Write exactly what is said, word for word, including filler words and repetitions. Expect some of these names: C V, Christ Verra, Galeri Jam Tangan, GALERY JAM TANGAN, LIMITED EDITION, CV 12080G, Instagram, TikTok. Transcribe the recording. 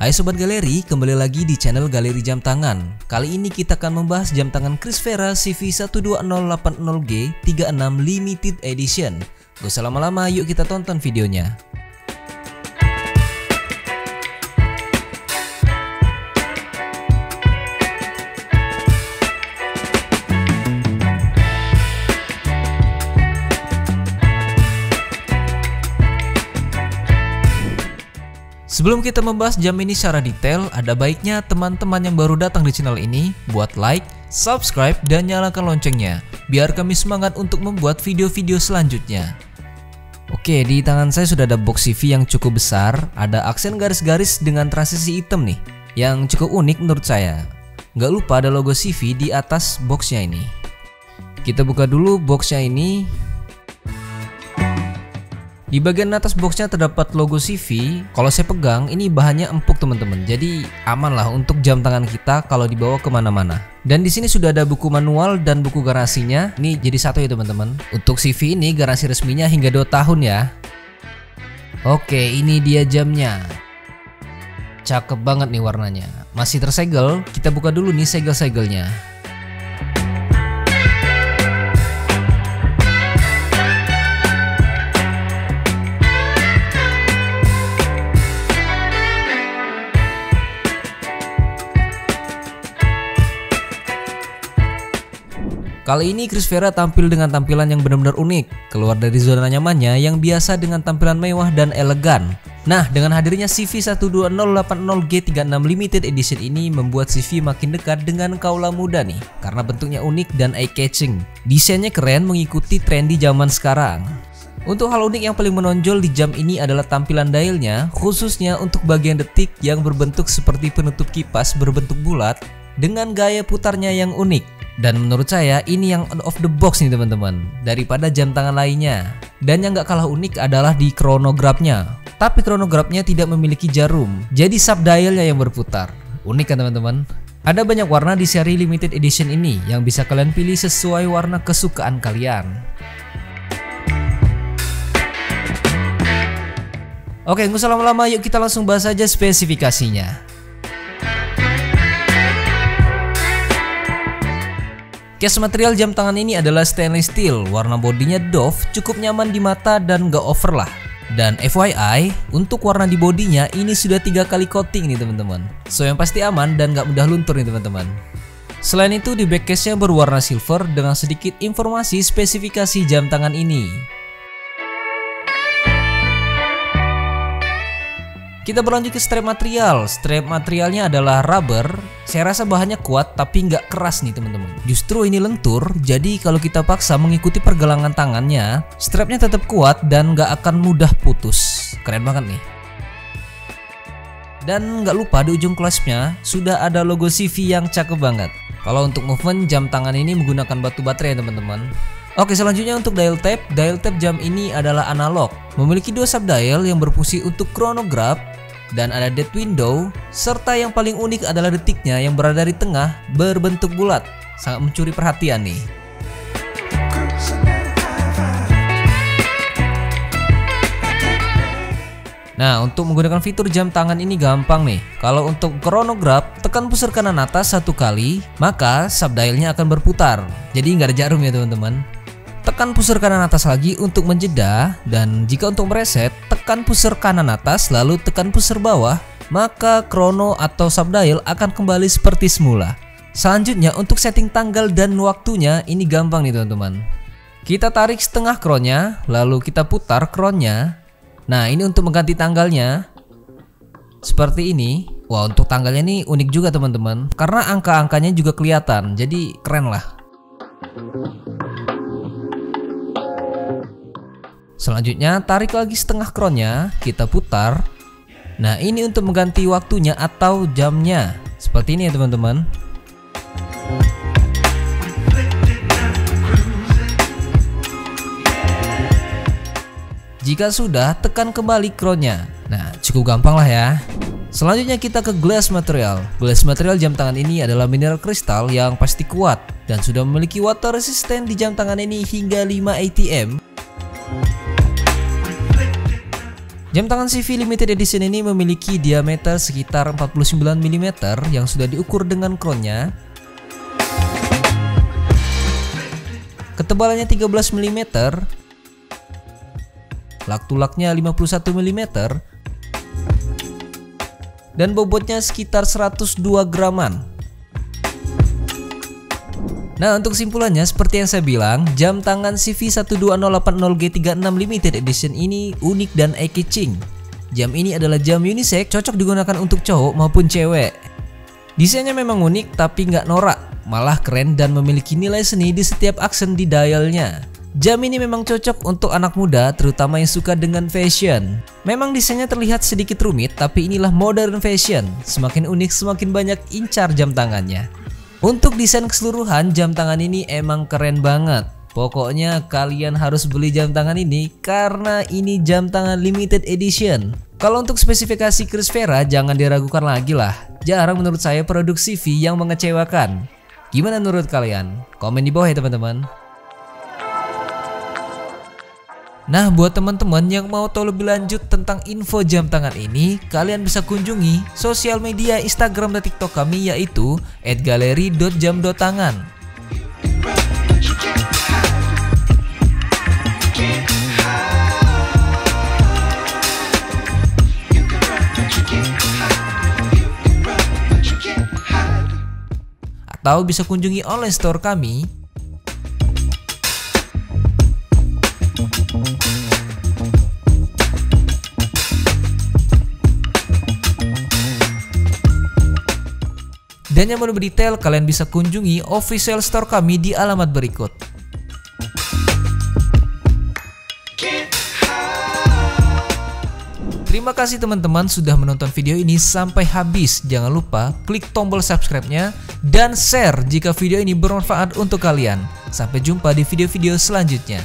Hai Sobat Galeri, kembali lagi di channel Galeri Jam Tangan. Kali ini kita akan membahas jam tangan Christ Verra C V satu dua nol delapan nol G tiga puluh enam Limited Edition. Gak usah lama-lama, yuk kita tonton videonya. Sebelum kita membahas jam ini secara detail, ada baiknya teman-teman yang baru datang di channel ini buat like, subscribe, dan nyalakan loncengnya, biar kami semangat untuk membuat video-video selanjutnya. Oke, di tangan saya sudah ada box C V yang cukup besar, ada aksen garis-garis dengan transisi hitam nih, yang cukup unik menurut saya. Nggak lupa ada logo C V di atas boxnya ini. Kita buka dulu boxnya ini. Di bagian atas boxnya terdapat logo C V. Kalau saya pegang, ini bahannya empuk teman-teman, jadi aman lah untuk jam tangan kita kalau dibawa kemana-mana. Dan di sini sudah ada buku manual dan buku garansinya. Ini jadi satu ya teman-teman. Untuk C V ini garansi resminya hingga dua tahun ya. Oke, ini dia jamnya. Cakep banget nih warnanya. Masih tersegel. Kita buka dulu nih segel-segelnya. Kali ini Christ Verra tampil dengan tampilan yang benar-benar unik, keluar dari zona nyamannya yang biasa dengan tampilan mewah dan elegan. Nah, dengan hadirnya C V satu dua nol delapan nol G tiga puluh enam Limited Edition ini membuat C V makin dekat dengan kaula muda nih, karena bentuknya unik dan eye-catching. Desainnya keren mengikuti tren di zaman sekarang. Untuk hal unik yang paling menonjol di jam ini adalah tampilan dialnya, khususnya untuk bagian detik yang berbentuk seperti penutup kipas berbentuk bulat dengan gaya putarnya yang unik. Dan menurut saya ini yang out of the box nih teman-teman, daripada jam tangan lainnya. Dan yang gak kalah unik adalah di kronografnya. Tapi kronografnya tidak memiliki jarum, jadi sub dialnya yang berputar. Unik kan teman-teman? Ada banyak warna di seri Limited Edition ini yang bisa kalian pilih sesuai warna kesukaan kalian. Oke, nggak usah lama-lama, yuk kita langsung bahas aja spesifikasinya. Case material jam tangan ini adalah stainless steel, warna bodinya doff, cukup nyaman di mata dan gak over lah. Dan F Y I, untuk warna di bodinya ini sudah tiga kali coating nih teman-teman. So yang pasti aman dan gak mudah luntur nih teman-teman. Selain itu di back case-nya berwarna silver dengan sedikit informasi spesifikasi jam tangan ini. Kita berlanjut ke strap material. Strap materialnya adalah rubber. Saya rasa bahannya kuat tapi nggak keras nih teman-teman. Justru ini lentur, jadi kalau kita paksa mengikuti pergelangan tangannya, strapnya tetap kuat dan nggak akan mudah putus. Keren banget nih. Dan nggak lupa di ujung clasp-nya sudah ada logo C V yang cakep banget. Kalau untuk movement, jam tangan ini menggunakan batu baterai ya teman-teman. Oke, selanjutnya untuk dial tap. Dial tap jam ini adalah analog, memiliki dua sub dial yang berfungsi untuk kronograf dan ada dead window, serta yang paling unik adalah detiknya yang berada di tengah berbentuk bulat, sangat mencuri perhatian nih. Nah, untuk menggunakan fitur jam tangan ini gampang nih. Kalau untuk kronograf, tekan pusar kanan atas satu kali, maka sub dialnya akan berputar. Jadi nggak ada jarum ya teman-teman. Tekan pusar kanan atas lagi untuk menjeda, dan jika untuk mereset, tekan pusar kanan atas lalu tekan pusar bawah, maka krono atau sub dial akan kembali seperti semula. Selanjutnya untuk setting tanggal dan waktunya ini gampang nih teman-teman. Kita tarik setengah kronnya, lalu kita putar kronnya. Nah, ini untuk mengganti tanggalnya. Seperti ini. Wah, untuk tanggalnya ini unik juga teman-teman, karena angka-angkanya juga kelihatan, jadi keren lah. Selanjutnya tarik lagi setengah kronnya, kita putar. Nah, ini untuk mengganti waktunya atau jamnya. Seperti ini ya teman-teman. Jika sudah, tekan kembali kronnya. Nah, cukup gampang lah ya. Selanjutnya kita ke glass material. Glass material jam tangan ini adalah mineral kristal yang pasti kuat dan sudah memiliki water resistant di jam tangan ini hingga lima A T M. Jam tangan C V Limited Edition ini memiliki diameter sekitar empat puluh sembilan milimeter yang sudah diukur dengan crownnya. Ketebalannya tiga belas milimeter, lak-tulaknya lima puluh satu milimeter, dan bobotnya sekitar seratus dua graman. Nah, untuk simpulannya seperti yang saya bilang, jam tangan C V satu dua nol delapan nol G tiga enam Limited Edition ini unik dan eye-catching. Jam ini adalah jam unisex, cocok digunakan untuk cowok maupun cewek. Desainnya memang unik tapi nggak norak, malah keren dan memiliki nilai seni di setiap aksen di dialnya. Jam ini memang cocok untuk anak muda, terutama yang suka dengan fashion. Memang desainnya terlihat sedikit rumit, tapi inilah modern fashion. Semakin unik semakin banyak incar jam tangannya. Untuk desain keseluruhan, jam tangan ini emang keren banget. Pokoknya kalian harus beli jam tangan ini karena ini jam tangan limited edition. Kalau untuk spesifikasi Christ Verra jangan diragukan lagi lah. Jarang menurut saya produk C V yang mengecewakan. Gimana menurut kalian? Komen di bawah ya teman-teman. Nah, buat teman-teman yang mau tahu lebih lanjut tentang info jam tangan ini, kalian bisa kunjungi sosial media Instagram dan TikTok kami, yaitu et galeri dot jam dot tangan. Atau bisa kunjungi online store kami. Dan yang mau lebih detail, kalian bisa kunjungi official store kami di alamat berikut. Terima kasih teman-teman sudah menonton video ini sampai habis. Jangan lupa klik tombol subscribe-nya dan share jika video ini bermanfaat untuk kalian. Sampai jumpa di video-video selanjutnya.